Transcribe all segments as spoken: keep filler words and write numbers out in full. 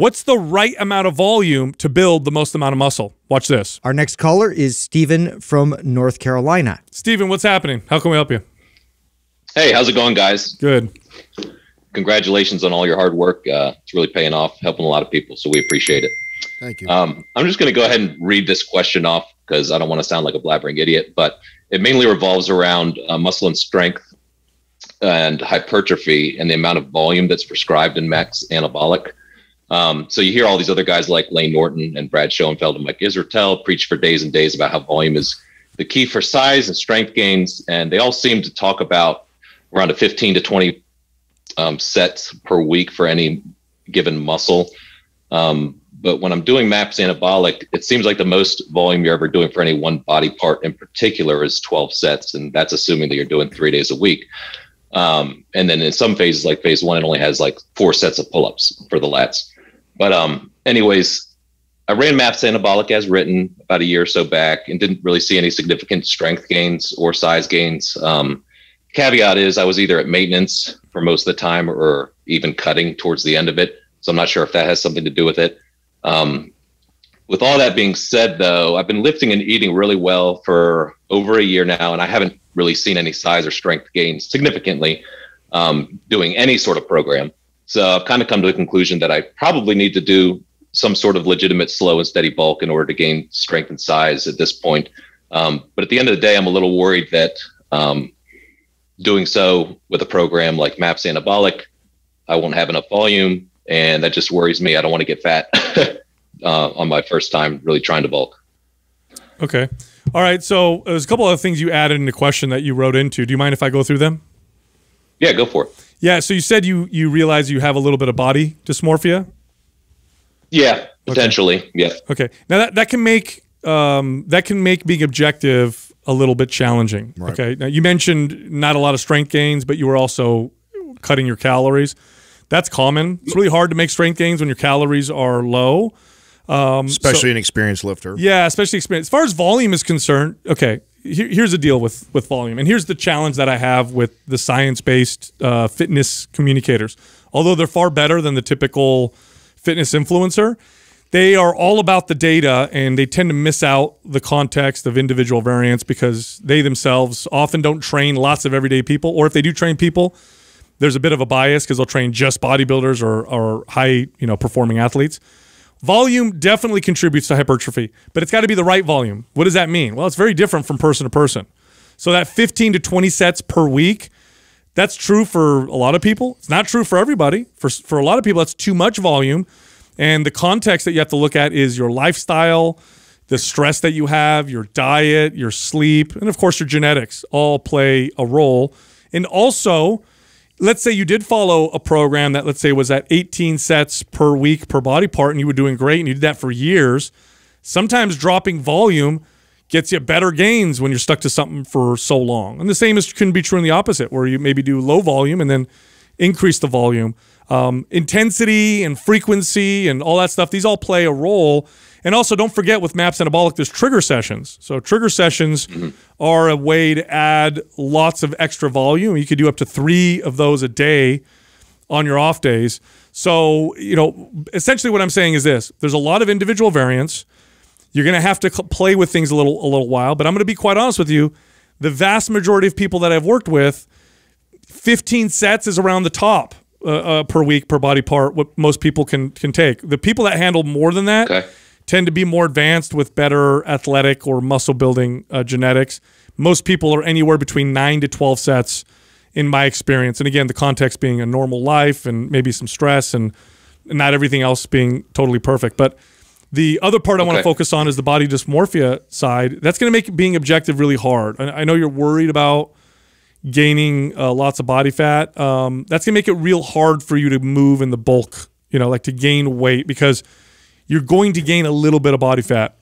What's the right amount of volume to build the most amount of muscle? Watch this. Our next caller is Stephen from North Carolina. Stephen, what's happening? How can we help you? Hey, how's it going, guys? Good. Congratulations on all your hard work. Uh, it's really paying off, helping a lot of people, so we appreciate it. Thank you. Um, I'm just going to go ahead and read this question off because I don't want to sound like a blabbering idiot, but it mainly revolves around uh, muscle and strength and hypertrophy and the amount of volume that's prescribed in MAPS Anabolic. Um, so you hear all these other guys like Lane Norton and Brad Schoenfeld and Mike Isretel preach for days and days about how volume is the key for size and strength gains. And they all seem to talk about around a fifteen to twenty um, sets per week for any given muscle. Um, but when I'm doing MAPS Anabolic, it seems like the most volume you're ever doing for any one body part in particular is twelve sets. And that's assuming that you're doing three days a week. Um, and then in some phases, like phase one, it only has like four sets of pull-ups for the lats. But um, anyways, I ran MAPS Anabolic as written about a year or so back and didn't really see any significant strength gains or size gains. Um, caveat is I was either at maintenance for most of the time or even cutting towards the end of it. So I'm not sure if that has something to do with it. Um, with all that being said, though, I've been lifting and eating really well for over a year now, and I haven't really seen any size or strength gains significantly um, doing any sort of program. So I've kind of come to the conclusion that I probably need to do some sort of legitimate slow and steady bulk in order to gain strength and size at this point. Um, but at the end of the day, I'm a little worried that um, doing so with a program like MAPS Anabolic, I won't have enough volume. And that just worries me. I don't want to get fat uh, on my first time really trying to bulk. Okay. All right. So there's a couple of things you added in the question that you wrote into. Do you mind if I go through them? Yeah, go for it. Yeah, so you said you you realize you have a little bit of body dysmorphia? Yeah, potentially. Okay. Yeah. Okay. Now that that can make um that can make being objective a little bit challenging. Right. Okay. Now you mentioned not a lot of strength gains, but you were also cutting your calories. That's common. It's really hard to make strength gains when your calories are low. Um especially so, an experienced lifter. Yeah, especially experienced. As far as volume is concerned, okay. Here's the deal with, with volume, and here's the challenge that I have with the science-based uh, fitness communicators. Although they're far better than the typical fitness influencer, they are all about the data, and they tend to miss out the context of individual variance because they themselves often don't train lots of everyday people, or if they do train people, there's a bit of a bias because they'll train just bodybuilders or, or high, you know, performing athletes. Volume definitely contributes to hypertrophy, but it's got to be the right volume. What does that mean? Well, it's very different from person to person. So that fifteen to twenty sets per week, that's true for a lot of people. It's not true for everybody. For, for a lot of people, that's too much volume. And the context that you have to look at is your lifestyle, the stress that you have, your diet, your sleep, and of course your genetics all play a role. And also, let's say you did follow a program that, let's say, was at eighteen sets per week per body part, and you were doing great, and you did that for years. Sometimes dropping volume gets you better gains when you're stuck to something for so long. And the same is can be true in the opposite, where you maybe do low volume and then increase the volume. Um, intensity and frequency and all that stuff, these all play a role. And also, don't forget with MAPS Anabolic, there's trigger sessions. So trigger sessions are a way to add lots of extra volume. You could do up to three of those a day on your off days. So, you know, essentially what I'm saying is this. There's a lot of individual variance. You're going to have to play with things a little, a little while. But I'm going to be quite honest with you. The vast majority of people that I've worked with, fifteen sets is around the top uh, uh, per week, per body part, what most people can, can take. The people that handle more than that... Okay. Tend to be more advanced with better athletic or muscle-building uh, genetics. Most people are anywhere between nine to twelve sets in my experience. And again, the context being a normal life and maybe some stress and not everything else being totally perfect. But the other part I okay. want to focus on is the body dysmorphia side. That's going to make being objective really hard. I know you're worried about gaining uh, lots of body fat. Um, that's going to make it real hard for you to move in the bulk, you know, like to gain weight because – you're going to gain a little bit of body fat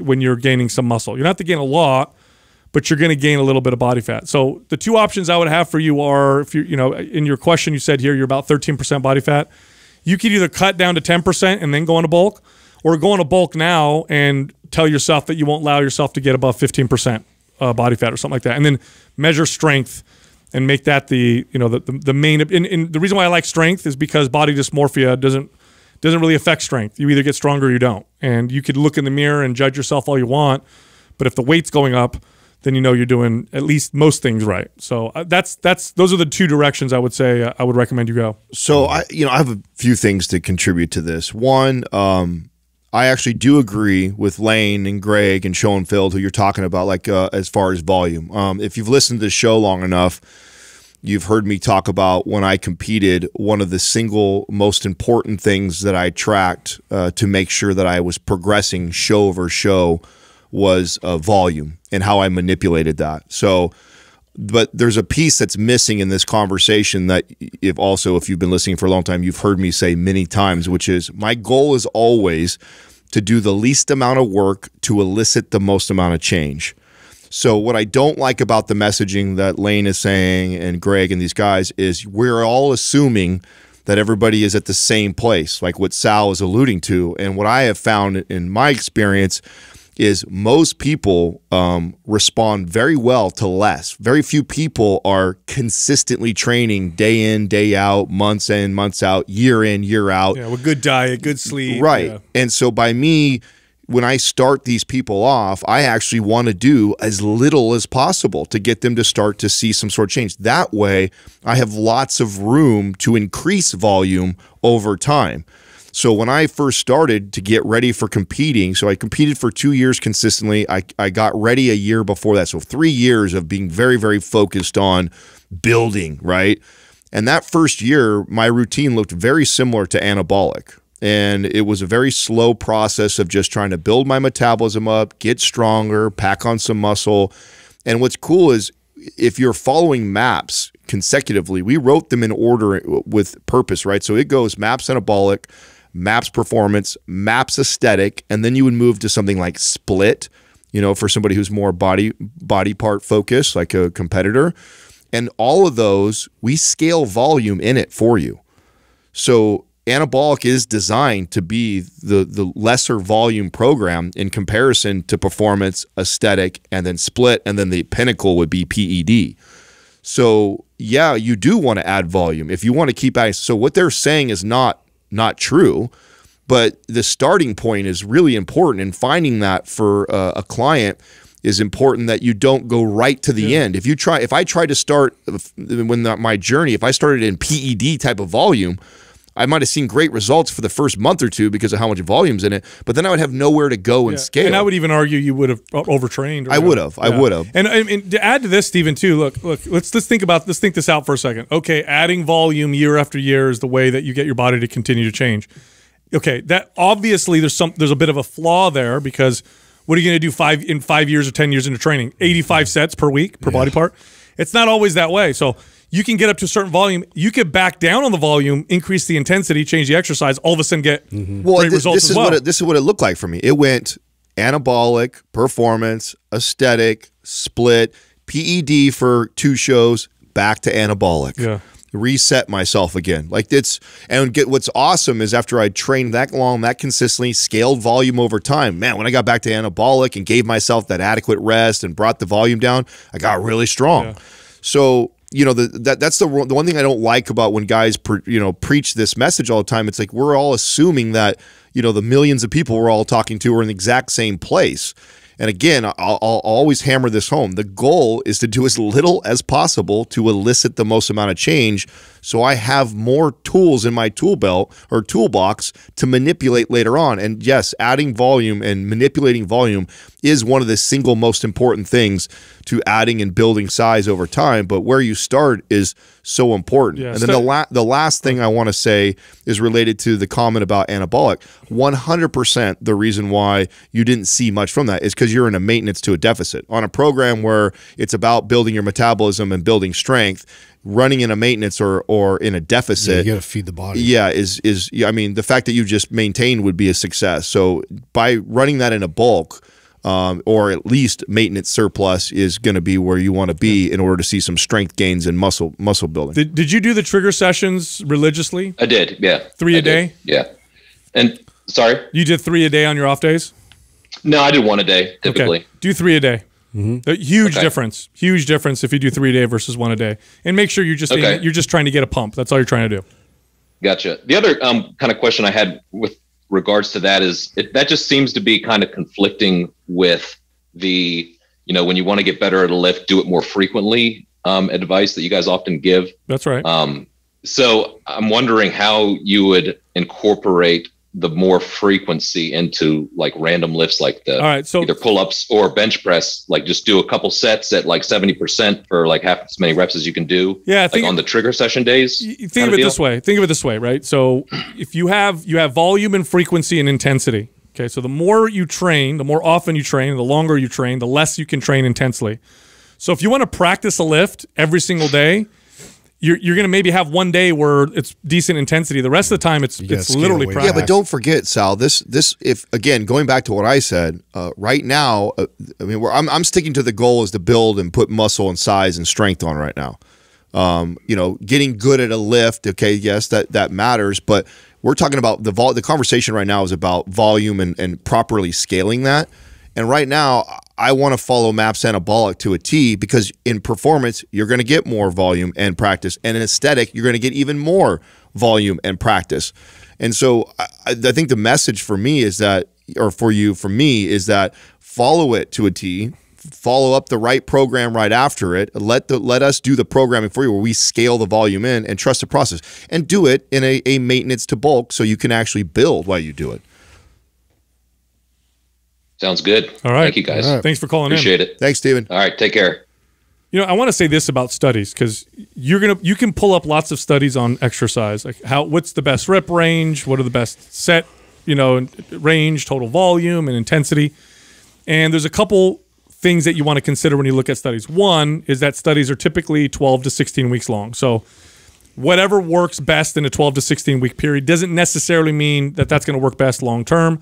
when you're gaining some muscle. You're not to gain a lot, but you're going to gain a little bit of body fat. So the two options I would have for you are, if you you know, in your question you said here you're about thirteen percent body fat. You could either cut down to ten percent and then go into bulk, or go into bulk now and tell yourself that you won't allow yourself to get above fifteen percent uh, body fat or something like that, and then measure strength and make that the you know the the, the main. And, and the reason why I like strength is because body dysmorphia doesn't. doesn't really affect strength. You either get stronger or you don't. And you could look in the mirror and judge yourself all you want, but if the weight's going up, then you know you're doing at least most things right. So that's that's those are the two directions I would say I would recommend you go. So I you know I have a few things to contribute to this. One, um, I actually do agree with Lane and Greg and Schoenfeld, who you're talking about, like uh, as far as volume. Um, if you've listened to the show long enough, you've heard me talk about when I competed, one of the single most important things that I tracked uh, to make sure that I was progressing show over show was uh, volume and how I manipulated that. So, but there's a piece that's missing in this conversation that if also, if you've been listening for a long time, you've heard me say many times, which is my goal is always to do the least amount of work to elicit the most amount of change. So what I don't like about the messaging that Lane is saying and Greg and these guys is we're all assuming that everybody is at the same place, like what Sal is alluding to. And what I have found in my experience is most people um, respond very well to less. Very few people are consistently training day in, day out, months in, months out, year in, year out. Yeah, with good diet, good sleep. Right. Yeah. And so by me, when I start these people off, I actually want to do as little as possible to get them to start to see some sort of change. That way, I have lots of room to increase volume over time. So when I first started to get ready for competing, so I competed for two years consistently. I, I got ready a year before that. So three years of being very, very focused on building, right? And that first year, my routine looked very similar to anabolic. And it was a very slow process of just trying to build my metabolism up, get stronger, pack on some muscle. And what's cool is if you're following MAPS consecutively, we wrote them in order with purpose, right? So it goes MAPS Anabolic, MAPS Performance, MAPS Aesthetic, and then you would move to something like Split, you know, for somebody who's more body body part focused, like a competitor. And all of those, we scale volume in it for you. So anabolic is designed to be the, the lesser volume program in comparison to performance, aesthetic, and then split, and then the pinnacle would be P E D. So yeah, you do want to add volume if you want to keep adding. So what they're saying is not not true, but the starting point is really important, and finding that for uh, a client is important, that you don't go right to the yeah. end. If you try, if I try to start when the, my journey, if I started in P E D type of volume, I might have seen great results for the first month or two because of how much volume's in it, but then I would have nowhere to go and yeah. scale. And I would even argue you would have overtrained. I would have. I would have. And, and to add to this, Stephen, too, look, look, let's let's think about let's think this out for a second. Okay, adding volume year after year is the way that you get your body to continue to change. Okay, that obviously there's some there's a bit of a flaw there, because what are you going to do five in five years or ten years into training? eighty-five sets per week per yeah. body part. It's not always that way. So you can get up to a certain volume. You could back down on the volume, increase the intensity, change the exercise, all of a sudden get mm-hmm. well, great this, results this as is well. What it, this is what it looked like for me. It went anabolic, performance, aesthetic, split, P E D for two shows, back to anabolic. Yeah. Reset myself again. Like it's, and get, what's awesome is after I trained that long, that consistently, scaled volume over time, man, when I got back to anabolic and gave myself that adequate rest and brought the volume down, I got really strong. Yeah. So, you know, the, that that's the, the one thing I don't like about when guys, pre, you know, preach this message all the time. It's like we're all assuming that, you know, the millions of people we're all talking to are in the exact same place. And again, I'll, I'll always hammer this home. The goal is to do as little as possible to elicit the most amount of change, so I have more tools in my tool belt or toolbox to manipulate later on. And yes, adding volume and manipulating volume is one of the single most important things to adding and building size over time, but where you start is so important. Yeah, and then the, la the last thing I want to say is related to the comment about anabolic. one hundred percent the reason why you didn't see much from that is because you're in a maintenance to a deficit. On a program where it's about building your metabolism and building strength, running in a maintenance or or in a deficit, yeah, you got to feed the body. Yeah, is is I mean, the fact that you just maintained would be a success. So by running that in a bulk, Um, or at least maintenance surplus, is going to be where you want to be in order to see some strength gains and muscle muscle building. Did, did you do the trigger sessions religiously? I did, yeah. Three I a did. day? Yeah. And sorry? You did three a day on your off days? No, I did one a day typically. Okay. Do three a day. Mm-hmm. A huge okay. difference. Huge difference if you do three a day versus one a day. And make sure you're just, okay. in, you're just trying to get a pump. That's all you're trying to do. Gotcha. The other um, kind of question I had with regards to that is it, that just seems to be kind of conflicting with the, you know, when you want to get better at a lift, do it more frequently um, advice that you guys often give. That's right. Um, so I'm wondering how you would incorporate the more frequency into like random lifts, like the All right, so, either pull-ups or bench press, like just do a couple sets at like seventy percent for like half as many reps as you can do. Yeah, think, like on the trigger session days. Think of it this way. Think of it this way, right? So if you have, you have volume and frequency and intensity. Okay. So the more you train, the more often you train, the longer you train, the less you can train intensely. So if you want to practice a lift every single day, You're, you're going to maybe have one day where it's decent intensity. The rest of the time, it's it's literally practice. Yeah, but don't forget, Sal, this, this if again, going back to what I said, uh, right now, uh, I mean, we're, I'm, I'm sticking to the goal is to build and put muscle and size and strength on right now. Um, you know, getting good at a lift, okay, yes, that, that matters, but we're talking about the vol the conversation right now is about volume and, and properly scaling that. And right now, I want to follow MAPS Anabolic to a T because in performance, you're going to get more volume and practice. And in aesthetic, you're going to get even more volume and practice. And so I, I think the message for me is that, or for you, for me, is that follow it to a T, follow up the right program right after it, let the let us do the programming for you where we scale the volume in and trust the process. And do it in a, a maintenance to bulk so you can actually build while you do it. Sounds good. All right. Thank you, guys. Right. Thanks for calling Appreciate in. Appreciate it. Thanks, Steven. All right. Take care. You know, I want to say this about studies because you're gonna you can pull up lots of studies on exercise, like how what's the best rep range, what are the best set, you know, range, total volume, and intensity. And there's a couple things that you want to consider when you look at studies. One is that studies are typically twelve to sixteen weeks long, so whatever works best in a twelve to sixteen week period doesn't necessarily mean that that's going to work best long term.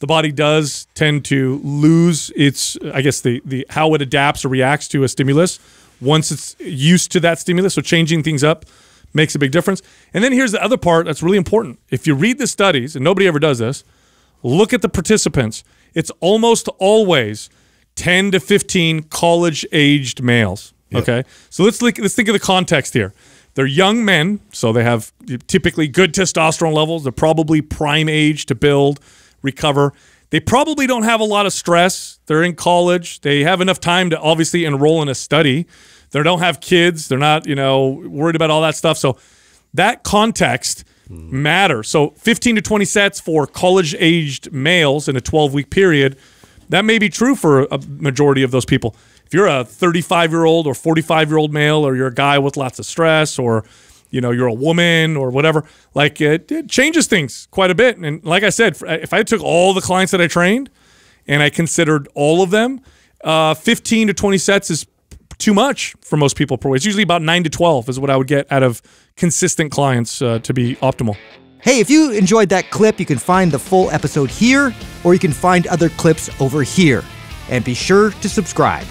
The body does tend to lose its, I guess, the, the how it adapts or reacts to a stimulus once it's used to that stimulus. So changing things up makes a big difference. And then here's the other part that's really important. If you read the studies, and nobody ever does this, look at the participants. It's almost always ten to fifteen college-aged males, yep. Okay? So let's, look, let's think of the context here. They're young men, so they have typically good testosterone levels. They're probably prime age to build, recover. They probably don't have a lot of stress. They're in college. They have enough time to obviously enroll in a study. They don't have kids. They're not, you know, worried about all that stuff. So that context mm. matters. So fifteen to twenty sets for college-aged males in a twelve-week period, that may be true for a majority of those people. If you're a thirty-five-year-old or forty-five-year-old male, or you're a guy with lots of stress, or you know, you're a woman or whatever, like it, it changes things quite a bit. And like I said, if I took all the clients that I trained and I considered all of them, uh, fifteen to twenty sets is too much for most people per week. It's usually about nine to twelve is what I would get out of consistent clients uh, to be optimal. Hey, if you enjoyed that clip, you can find the full episode here, or you can find other clips over here. And be sure to subscribe.